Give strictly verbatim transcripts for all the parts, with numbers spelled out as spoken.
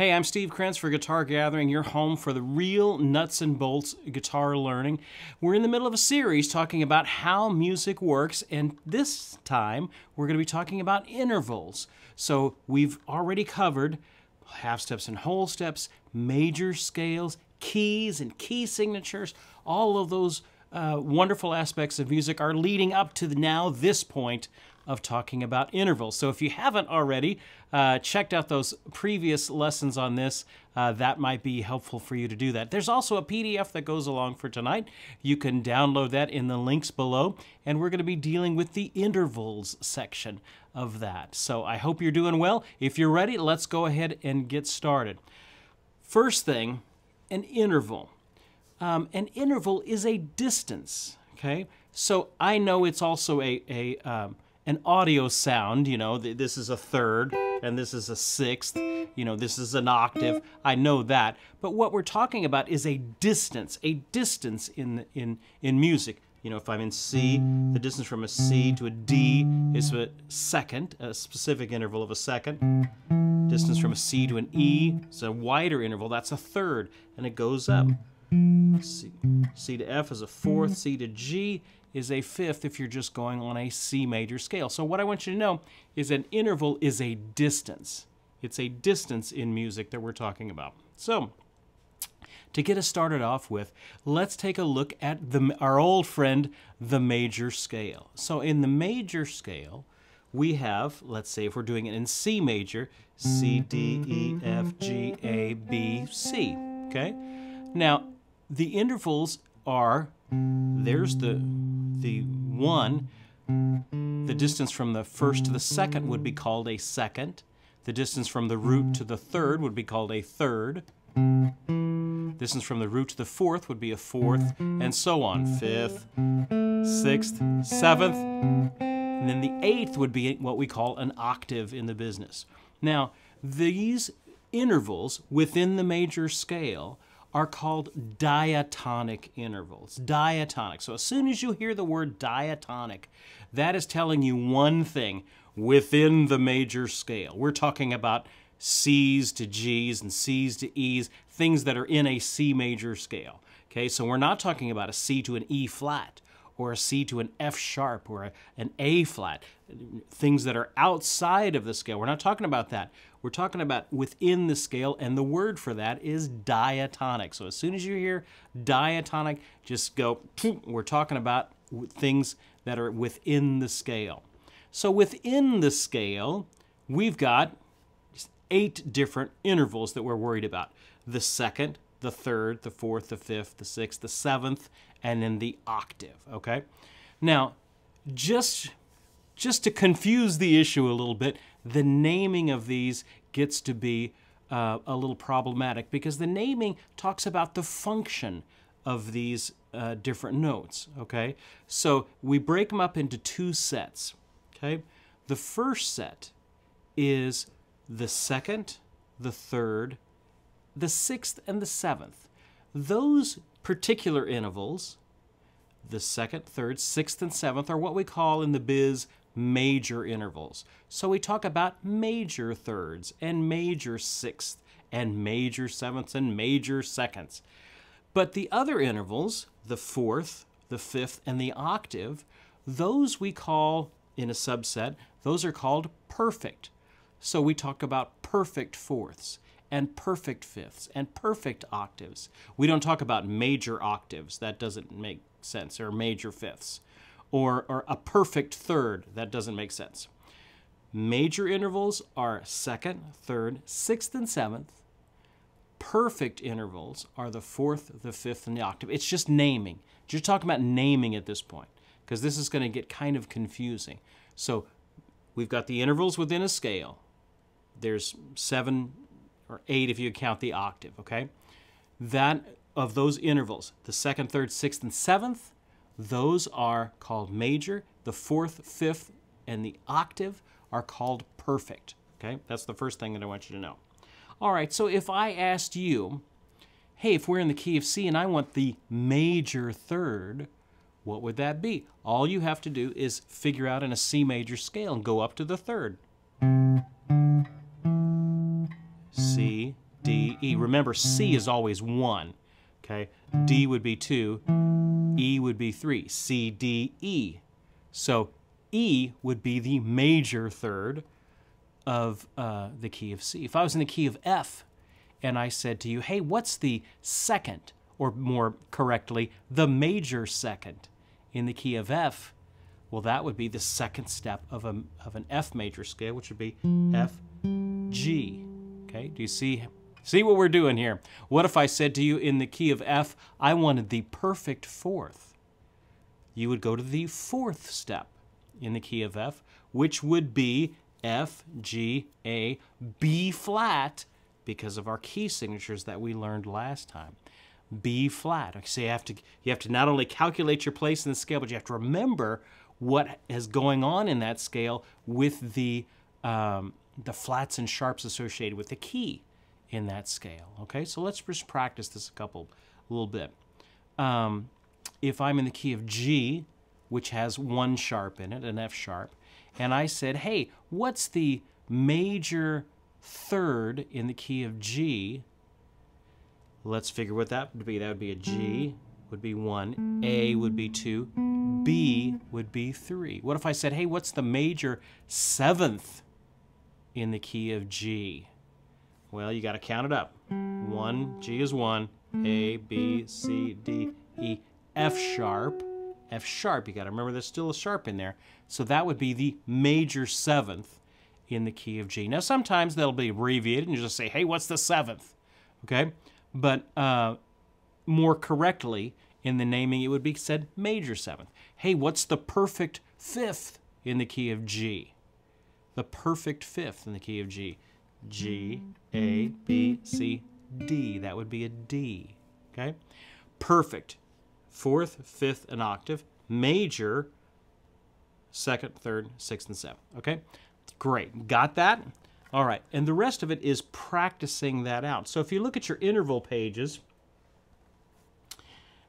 Hey, I'm Steve Krenz for Guitar Gathering, your home for the real nuts and bolts guitar learning. We're in the middle of a series talking about how music works, and this time we're going to be talking about intervals. So we've already covered half steps and whole steps, major scales, keys and key signatures. All of those uh, wonderful aspects of music are leading up to the now this point of talking about intervals. So if you haven't already uh, checked out those previous lessons on this, uh, that might be helpful for you to do that. There's also a P D F that goes along for tonight. You can download that in the links below, and we're going to be dealing with the intervals section of that. So I hope you're doing well. If you're ready, let's go ahead and get started. First thing, an interval. Um, an interval is a distance, okay? So I know it's also a, a um, an audio sound, you know, this is a third and this is a sixth, you know, this is an octave. I know that, but what we're talking about is a distance, a distance in in in music. You know, if I'm in C, the distance from a C to a D is a second, a specific interval of a second. Distance from a C to an E is a wider interval, that's a third, and it goes up. C, C to F is a fourth, C to G is a fifth if you're just going on a C major scale. So what I want you to know is an interval is a distance. It's a distance in music that we're talking about. So to get us started off with, let's take a look at the, our old friend, the major scale. So in the major scale, we have, let's say if we're doing it in C major, C, D, E, F, G, A, B, C, okay? Now, the intervals are, there's the the one, the distance from the first to the second would be called a second. The distance from the root to the third would be called a third. Distance from the root to the fourth would be a fourth, and so on. Fifth, sixth, seventh, and then the eighth would be what we call an octave in the business. Now, these intervals within the major scale are called diatonic intervals. Diatonic. So as soon as you hear the word diatonic, that is telling you one thing within the major scale. We're talking about C's to G's and C's to E's, things that are in a C major scale. Okay, so we're not talking about a C to an E flat or a C to an F sharp or a, an A flat, things that are outside of the scale. We're not talking about that. We're talking about within the scale, and the word for that is diatonic. So as soon as you hear diatonic, just go, we're talking about things that are within the scale. So within the scale, we've got eight different intervals that we're worried about. The second, the third, the fourth, the fifth, the sixth, the seventh, and then the octave, okay? Now, just, just to confuse the issue a little bit, the naming of these gets to be uh, a little problematic because the naming talks about the function of these uh, different notes, okay? So we break them up into two sets, okay? The first set is the second, the third, the sixth, and the seventh. Those particular intervals, the second, third, sixth, and seventh, are what we call in the biz major intervals. So we talk about major thirds and major sixths and major sevenths and major seconds. But the other intervals, the fourth, the fifth, and the octave, those we call, in a subset, those are called perfect. So we talk about perfect fourths and perfect fifths and perfect octaves. We don't talk about major octaves. That doesn't make sense, or major fifths. Or, or a perfect third, that doesn't make sense. Major intervals are second, third, sixth, and seventh. Perfect intervals are the fourth, the fifth, and the octave. It's just naming. You're talking about naming at this point, because this is going to get kind of confusing. So we've got the intervals within a scale. There's seven or eight if you count the octave, okay? That, of those intervals, the second, third, sixth, and seventh, those are called major. The fourth, fifth, and the octave are called perfect. Okay, that's the first thing that I want you to know. All right, so if I asked you, hey, if we're in the key of C and I want the major third, what would that be? All you have to do is figure out in a C major scale and go up to the third. C, D, E. Remember, C is always one, okay? D would be two, E would be three, C, D, E. So E would be the major third of uh, the key of C. If I was in the key of F and I said to you, hey, what's the second, or more correctly, the major second in the key of F? Well, that would be the second step of, a, of an F major scale, which would be F, G. Okay, do you see, see what we're doing here? What if I said to you in the key of F, I wanted the perfect fourth? You would go to the fourth step in the key of F, which would be F, G, A, B flat, because of our key signatures that we learned last time. B flat. So you have to, you have to not only calculate your place in the scale, but you have to remember what is going on in that scale with the, um, the flats and sharps associated with the key in that scale. Okay, so let's just practice this a couple, a little bit. Um, if I'm in the key of G, which has one sharp in it, an F sharp, and I said, hey, what's the major third in the key of G? Let's figure what that would be. That would be a G, would be one, A would be two, B would be three. What if I said, hey, what's the major seventh in the key of G? Well, you got to count it up. One, G is one, A, B, C, D, E, F sharp, F sharp. You got to remember there's still a sharp in there. So that would be the major seventh in the key of G. Now, sometimes they'll be abbreviated and you just say, hey, what's the seventh? Okay? But uh, more correctly, in the naming, it would be said major seventh. Hey, what's the perfect fifth in the key of G? The perfect fifth in the key of G. G, A, B, C, D. That would be a D, okay? Perfect. Fourth, fifth, and octave. Major, second, third, sixth, and seventh, okay? Great. Got that? All right, and the rest of it is practicing that out. So if you look at your interval pages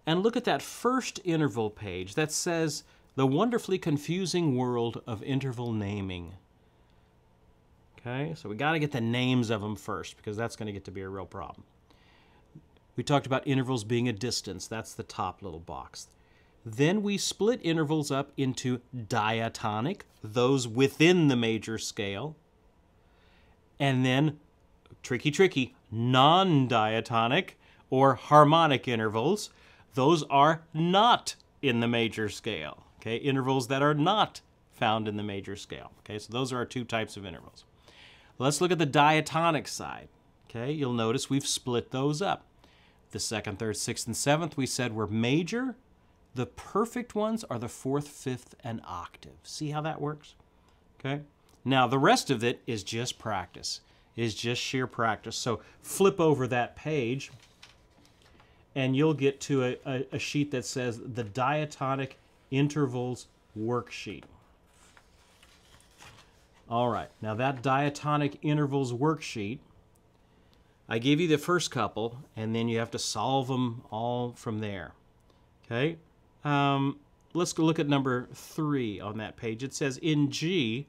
and look at that first interval page that says the wonderfully confusing world of interval naming. Okay, so we got to get the names of them first because that's going to get to be a real problem. We talked about intervals being a distance. That's the top little box. Then we split intervals up into diatonic, those within the major scale. And then, tricky, tricky, non-diatonic or harmonic intervals. Those are not in the major scale, okay? Intervals that are not found in the major scale, okay? So those are our two types of intervals. Let's look at the diatonic side, okay? You'll notice we've split those up. The second, third, sixth, and seventh we said were major. The perfect ones are the fourth, fifth, and octave. See how that works, okay? Now, the rest of it is just practice, is just sheer practice. So flip over that page, and you'll get to a, a, a sheet that says the Diatonic Intervals Worksheet. All right, now that Diatonic Intervals Worksheet, I gave you the first couple, and then you have to solve them all from there, okay? Um, let's go look at number three on that page. It says, in G,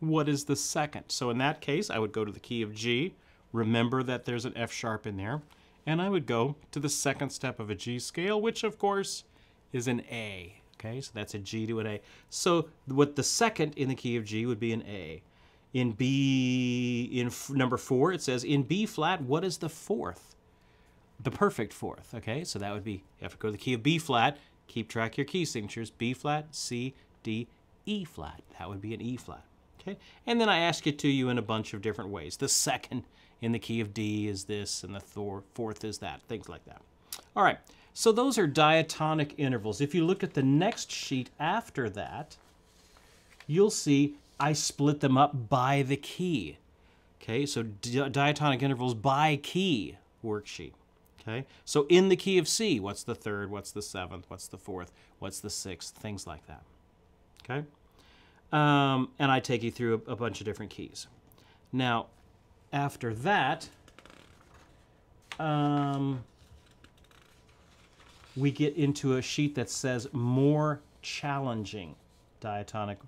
what is the second? So in that case, I would go to the key of G. Remember that there's an F sharp in there. And I would go to the second step of a G scale, which of course is an A. Okay, so that's a G to an A. So what the second in the key of G would be an A. In B, in f number four, it says in B flat, what is the fourth? The perfect fourth, okay? So that would be, you have to go to the key of B flat, keep track of your key signatures, B flat, C, D, E flat. That would be an E flat. Okay. And then I ask it to you in a bunch of different ways. The second in the key of D is this, and the th fourth is that, things like that. All right, so those are diatonic intervals. If you look at the next sheet after that, you'll see I split them up by the key. Okay, so di diatonic intervals by key worksheet. Okay, so in the key of C, what's the third, what's the seventh, what's the fourth, what's the sixth, things like that. Okay. Um, and I take you through a, a bunch of different keys. Now, after that, um, we get into a sheet that says more challenging diatonic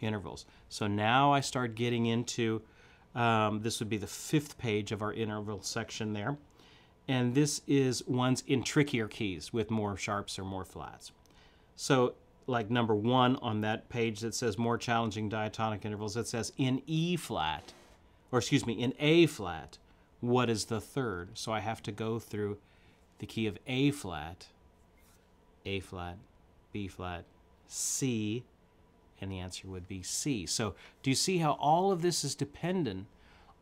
intervals. So now I start getting into Um, this would be the fifth page of our interval section there. And this is ones in trickier keys with more sharps or more flats. So like number one on that page that says more challenging diatonic intervals, it says in E flat, or excuse me, in A flat, what is the third? So I have to go through the key of A flat, A flat, B flat, C, and the answer would be C. So do you see how all of this is dependent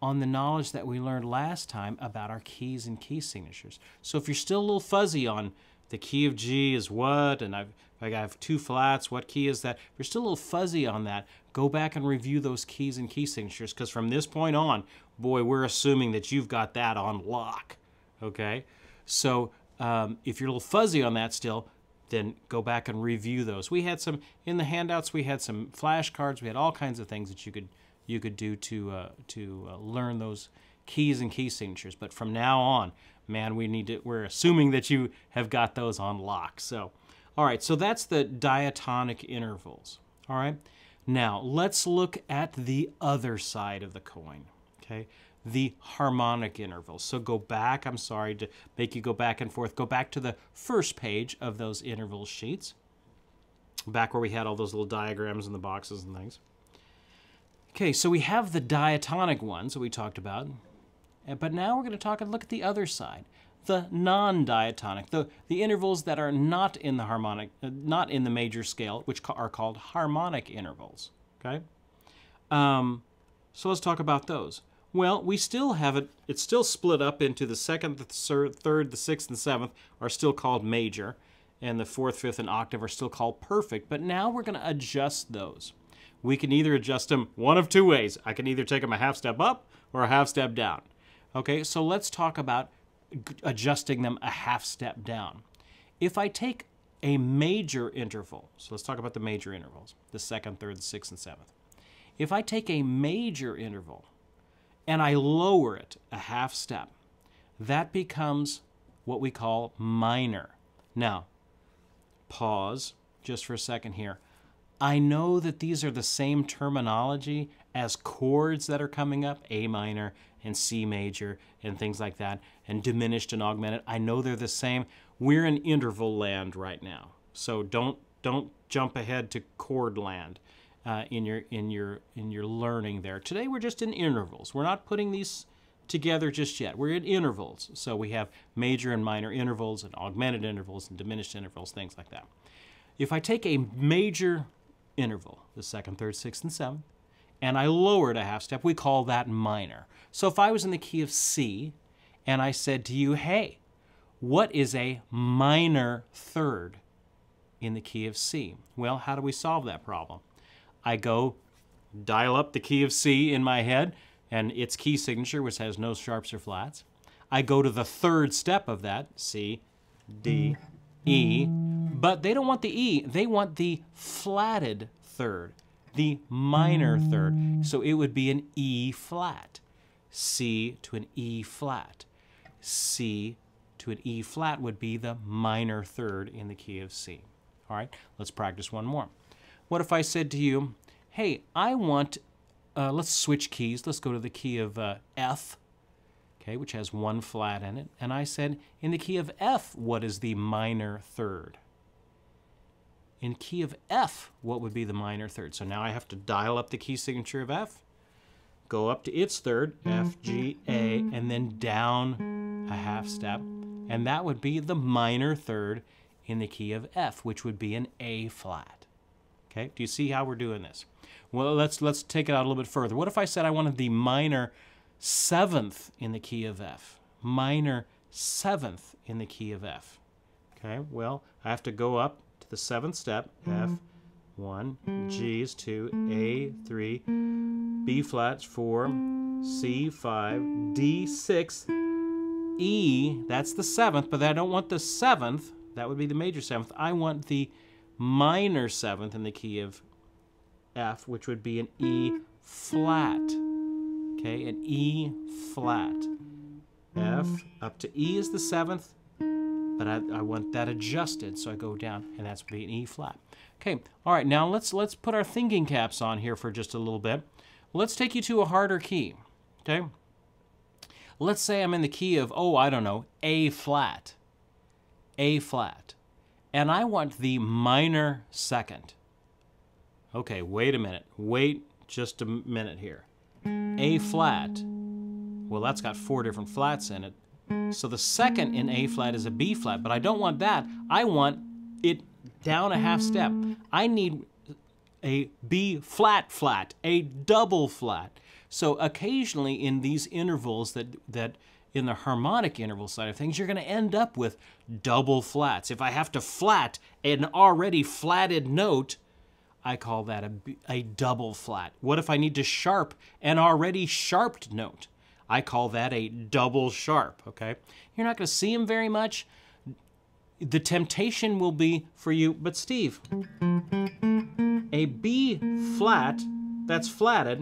on the knowledge that we learned last time about our keys and key signatures? So if you're still a little fuzzy on the key of G is what, and I've, I have two flats, what key is that? If you're still a little fuzzy on that, go back and review those keys and key signatures, because from this point on, boy, we're assuming that you've got that on lock, okay? So um, if you're a little fuzzy on that still, then go back and review those. We had some, in the handouts, we had some flashcards, we had all kinds of things that you could you could do to, uh, to uh, learn those keys and key signatures. But from now on, man, we need to, we're assuming that you have got those on lock. So, all right, so that's the diatonic intervals, all right? Now, let's look at the other side of the coin, okay? The harmonic intervals. So go back, I'm sorry to make you go back and forth, go back to the first page of those interval sheets, back where we had all those little diagrams and the boxes and things. Okay, so we have the diatonic ones that we talked about, but now we're going to talk and look at the other side, the non-diatonic, the, the intervals that are not in the harmonic, not in the major scale, which are called harmonic intervals, okay? Um, so let's talk about those. Well, we still have it, it's still split up into the second, the third, the sixth, and seventh are still called major, and the fourth, fifth, and octave are still called perfect, but now we're going to adjust those. We can either adjust them one of two ways. I can either take them a half step up or a half step down. Okay, so let's talk about adjusting them a half step down. If I take a major interval, so let's talk about the major intervals, the second, third, sixth, and seventh. If I take a major interval and I lower it a half step, that becomes what we call minor. Now, pause just for a second here. I know that these are the same terminology as chords that are coming up, A minor and C major and things like that, and diminished and augmented. I know they're the same. We're in interval land right now, so don't don't jump ahead to chord land uh, in your in your in your learning there. Today we're just in intervals. We're not putting these together just yet. We're in intervals, so we have major and minor intervals and augmented intervals and diminished intervals, things like that. If I take a major interval, the second, third, sixth, and seventh, and I lowered a half step, we call that minor. So if I was in the key of C and I said to you, hey, what is a minor third in the key of C? Well, how do we solve that problem? I go dial up the key of C in my head and its key signature, which has no sharps or flats. I go to the third step of that, C, D, E, but they don't want the E, they want the flatted third, the minor third. So it would be an E flat, C to an E flat. C to an E flat would be the minor third in the key of C. All right, let's practice one more. What if I said to you, hey, I want, uh, let's switch keys, let's go to the key of uh, F, okay, which has one flat in it, and I said, in the key of F, what is the minor third? In key of F, what would be the minor third? So now I have to dial up the key signature of F, go up to its third, F, G, A, and then down a half step, and that would be the minor third in the key of F, which would be an A flat. Okay, do you see how we're doing this? Well, let's, let's take it out a little bit further. What if I said I wanted the minor seventh in the key of F, minor seventh in the key of F? Okay, well, I have to go up the seventh step, F, one, G's, two, A, three, B flats, four, C, five, D, six, E, that's the seventh, but I don't want the seventh, that would be the major seventh, I want the minor seventh in the key of F, which would be an E flat, okay, an E flat. F, up to E is the seventh, but I, I want that adjusted, so I go down, and that's going to be an E flat. Okay, all right, now let's, let's put our thinking caps on here for just a little bit. Let's take you to a harder key. okay? Let's say I'm in the key of, oh, I don't know, A flat, A flat, and I want the minor second. Okay, wait a minute, wait just a minute here. A flat, well, that's got four different flats in it. So the second in A flat is a B flat, but I don't want that. I want it down a half step. I need a B flat flat, a double flat. So occasionally in these intervals that, that in the harmonic interval side of things, you're going to end up with double flats. If I have to flat an already flatted note, I call that a, a double flat. What if I need to sharp an already sharped note? I call that a double sharp, okay? You're not going to see them very much. The temptation will be for you, but Steve, a B flat that's flatted,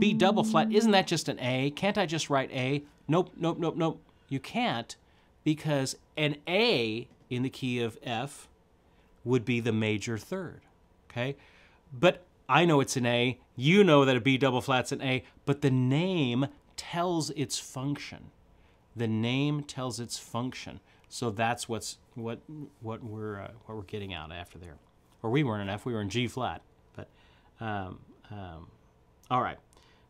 B double flat, isn't that just an A? Can't I just write A? Nope, nope, nope, nope. You can't, because an A in the key of F would be the major third, okay? But I know it's an A, you know that a B double flat's an A, but the name tells its function. The name tells its function. So that's what's what what we're uh, what we're getting out after there. Or we weren't in F, we were in G flat. But um, um, all right.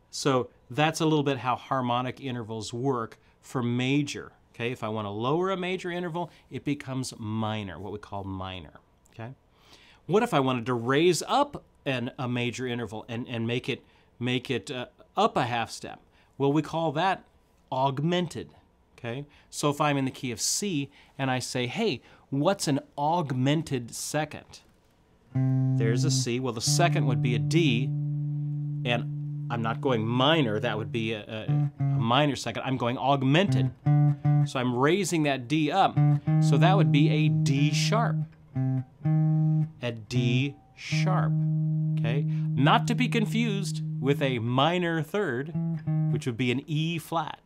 So that's a little bit how harmonic intervals work for major. Okay, if I want to lower a major interval, it becomes minor, what we call minor. Okay. What if I wanted to raise up an a major interval and and make it make it uh, up a half step? Well, we call that augmented. Okay? So if I'm in the key of C and I say, hey, what's an augmented second? There's a C. Well, the second would be a D, and I'm not going minor. That would be a, a, a minor second. I'm going augmented. So I'm raising that D up. So that would be a D sharp. A D sharp. Okay? Not to be confused with a minor third, which would be an E flat.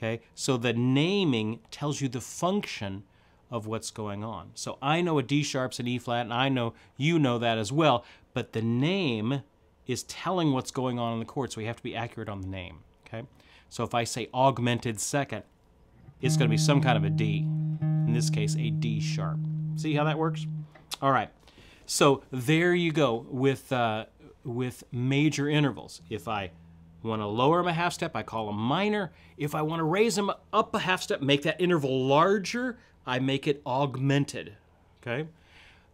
Okay, so the naming tells you the function of what's going on. So I know a D sharp's an E flat, and I know you know that as well, but the name is telling what's going on in the chord, so we have to be accurate on the name, okay? So if I say augmented second, it's gonna be some kind of a D, in this case, a D sharp. See how that works? All right, so there you go with, uh, with major intervals. If I want to lower them a half step, I call them minor. If I want to raise them up a half step, make that interval larger, I make it augmented, okay?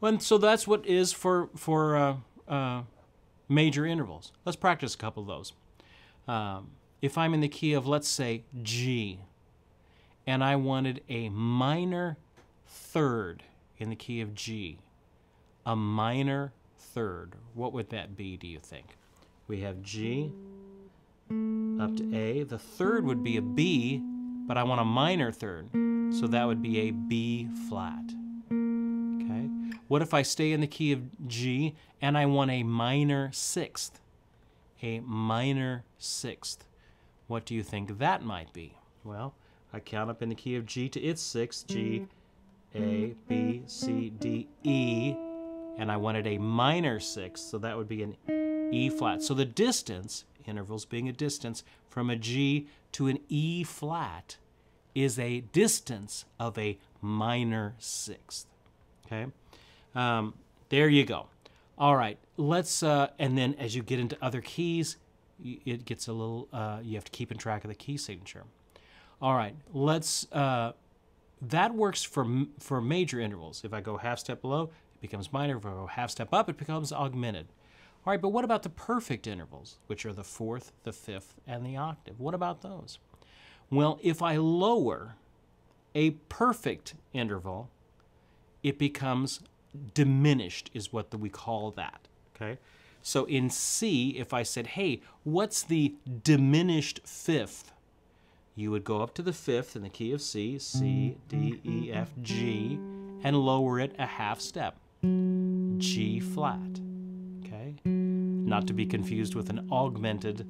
And so that's what is for, for uh, uh, major intervals. Let's practice a couple of those. Um, if I'm in the key of, let's say, G, and I wanted a minor third in the key of G, a minor third, what would that be, do you think? We have G up to A. The third would be a B, but I want a minor third, so that would be a B flat. Okay. What if I stay in the key of G and I want a minor sixth? A minor sixth. What do you think that might be? Well, I count up in the key of G to its sixth, G, A, B, C, D, E, and I wanted a minor sixth, so that would be an E flat. So the distance, intervals being a distance, from a G to an E flat is a distance of a minor sixth, okay? Um, there you go. All right, let's, uh, and then as you get into other keys, it gets a little, uh, you have to keep in track of the key signature. All right, let's, uh, that works for, for major intervals. If I go half step below, it becomes minor. If I go half step up, it becomes augmented. All right, but what about the perfect intervals, which are the fourth, the fifth, and the octave? What about those? Well, if I lower a perfect interval, it becomes diminished, is what we call that, okay? So in C, if I said, hey, what's the diminished fifth? You would go up to the fifth in the key of C, C, D, E, F, G, and lower it a half step, G flat. Not to be confused with an augmented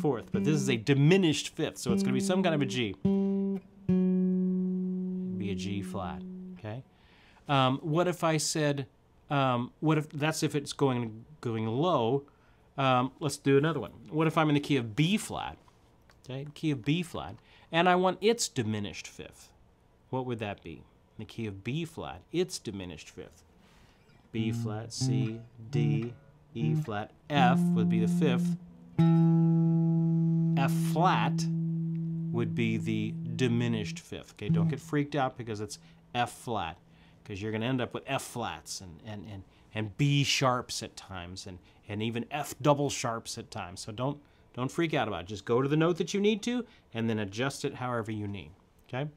fourth, but this is a diminished fifth, so it's going to be some kind of a G. It'd be a G flat, okay? Um, what if I said, um, what if, that's if it's going, going low. Um, let's do another one. What if I'm in the key of B flat okay, key of B flat, and I want its diminished fifth, what would that be? The key of B flat, its diminished fifth. B flat, C, D, E flat, F would be the fifth. F flat would be the diminished fifth. Okay, don't get freaked out because it's F flat, because you're going to end up with F flats and, and, and, and B sharps at times, and, and even F double sharps at times. So don't, don't freak out about it. Just go to the note that you need to and then adjust it however you need. Okay?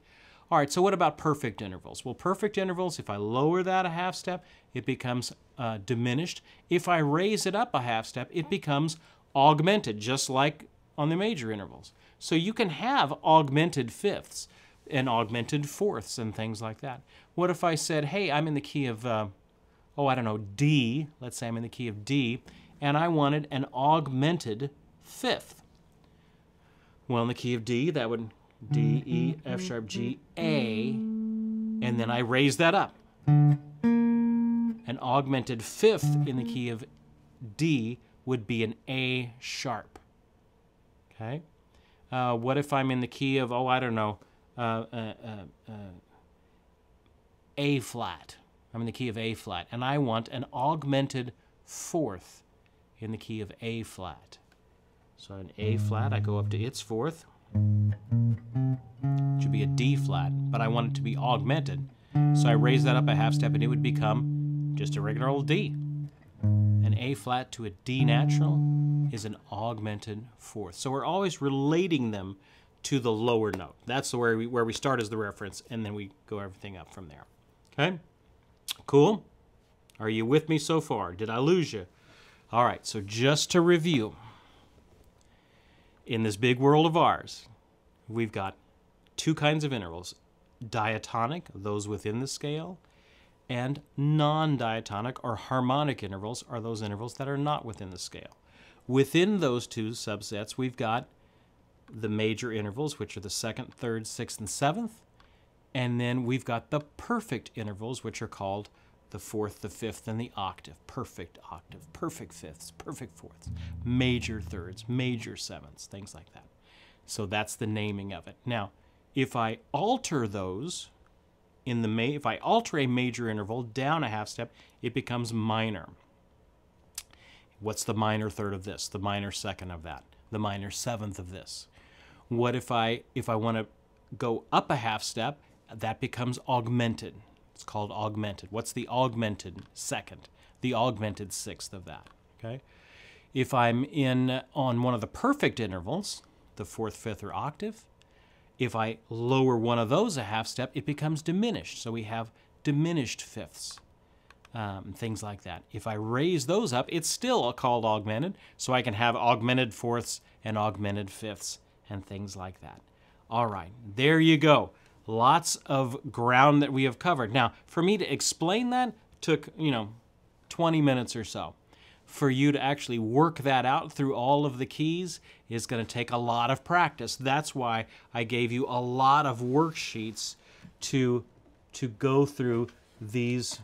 All right, so what about perfect intervals? Well, perfect intervals, if I lower that a half step, it becomes uh, diminished. If I raise it up a half step, it becomes augmented, just like on the major intervals. So you can have augmented fifths and augmented fourths and things like that. What if I said, hey, I'm in the key of, uh, oh, I don't know, D. Let's say I'm in the key of D, and I wanted an augmented fifth. Well, in the key of D, that would... D, E, F sharp, G, A, and then I raise that up. An augmented fifth in the key of D would be an A sharp. Okay? Uh, what if I'm in the key of, oh, I don't know, uh, uh, uh, uh, A flat. I'm in the key of A flat, and I want an augmented fourth in the key of A flat. So in A flat, I go up to its fourth. It should be a D flat, but I want it to be augmented. So I raise that up a half step and it would become just a regular old D. An A flat to a D natural is an augmented fourth. So we're always relating them to the lower note. That's where we, where we start as the reference, and then we go everything up from there. Okay? Cool? Are you with me so far? Did I lose you? All right, so just to review. In this big world of ours, we've got two kinds of intervals, diatonic, those within the scale, and non-diatonic or harmonic intervals are those intervals that are not within the scale. Within those two subsets, we've got the major intervals, which are the second, third, sixth, and seventh, and then we've got the perfect intervals, which are called the fourth, the fifth, and the octave, perfect octave, perfect fifths, perfect fourths, major thirds, major sevenths, things like that. So that's the naming of it. Now, if I alter those, in the ma if I alter a major interval down a half step, it becomes minor. What's the minor third of this? The minor second of that? The minor seventh of this? What if I, if I want to go up a half step, that becomes augmented. It's called augmented. What's the augmented second? The augmented sixth of that, okay? If I'm in on one of the perfect intervals, the fourth, fifth, or octave, if I lower one of those a half step, it becomes diminished. So we have diminished fifths, um, things like that. If I raise those up, it's still called augmented, so I can have augmented fourths and augmented fifths and things like that. All right, there you go. Lots of ground that we have covered. Now, for me to explain that took, you know, twenty minutes or so. For you to actually work that out through all of the keys is going to take a lot of practice. That's why I gave you a lot of worksheets to, to go through these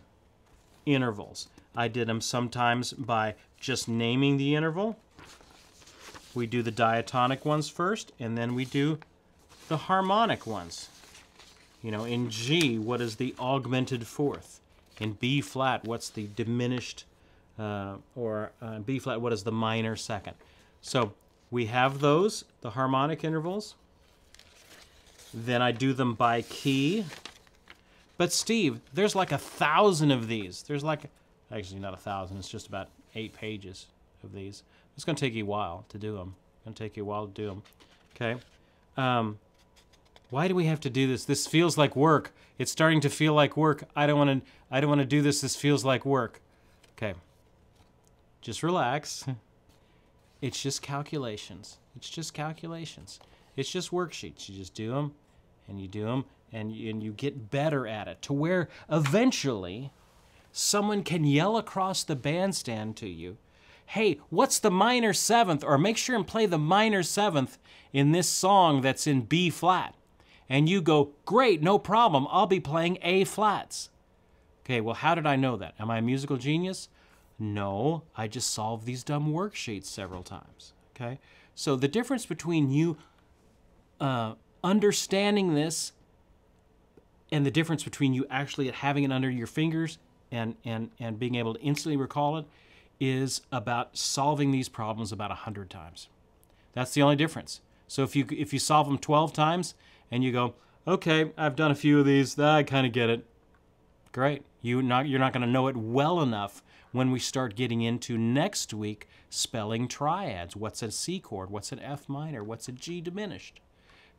intervals. I did them sometimes by just naming the interval. We do the diatonic ones first, and then we do the harmonic ones. You know, in G, what is the augmented fourth? In B flat, what's the diminished, uh, or uh, B flat, what is the minor second? So we have those, the harmonic intervals. Then I do them by key. But Steve, there's like a thousand of these. There's like, actually not a thousand, it's just about eight pages of these. It's going to take you a while to do them. It's going to take you a while to do them. Okay. Um... Why do we have to do this? This feels like work. It's starting to feel like work. I don't want to, I don't want to do this. This feels like work. Okay. Just relax. It's just calculations. It's just calculations. It's just worksheets. You just do them and you do them and you, and you get better at it to where eventually someone can yell across the bandstand to you, hey, what's the minor seventh? Or make sure and play the minor seventh in this song that's in B flat. And you go, great, no problem, I'll be playing A flats. Okay, well, how did I know that? Am I a musical genius? No, I just solved these dumb worksheets several times, okay? So the difference between you uh, understanding this and the difference between you actually having it under your fingers and, and, and being able to instantly recall it is about solving these problems about a hundred times. That's the only difference. So if you, if you solve them twelve times and you go, okay, I've done a few of these, I kind of get it. Great. You're not, you're not going to know it well enough when we start getting into next week spelling triads. What's a C chord? What's an F minor? What's a G diminished?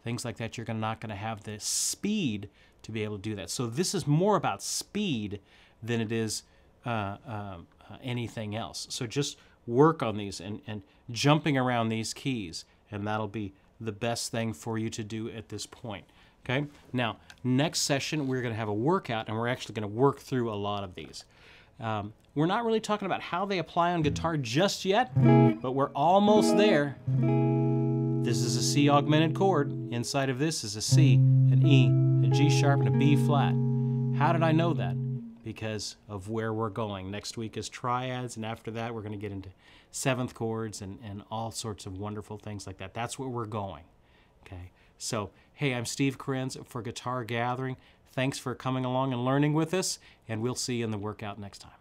Things like that. You're not going to have the speed to be able to do that. So this is more about speed than it is uh, uh, anything else. So just work on these and, and jumping around these keys, and that'll be the best thing for you to do at this point. Okay, now next session we're going to have a workout, and we're actually going to work through a lot of these. Um, we're not really talking about how they apply on guitar just yet, but we're almost there. This is a C augmented chord. Inside of this is a C, an E, a G sharp, and a B flat. How did I know that? Because of where we're going. Next week is triads, and after that we're going to get into seventh chords and, and all sorts of wonderful things like that. That's where we're going. Okay. So, hey, I'm Steve Krenz for Guitar Gathering. Thanks for coming along and learning with us, and we'll see you in the workout next time.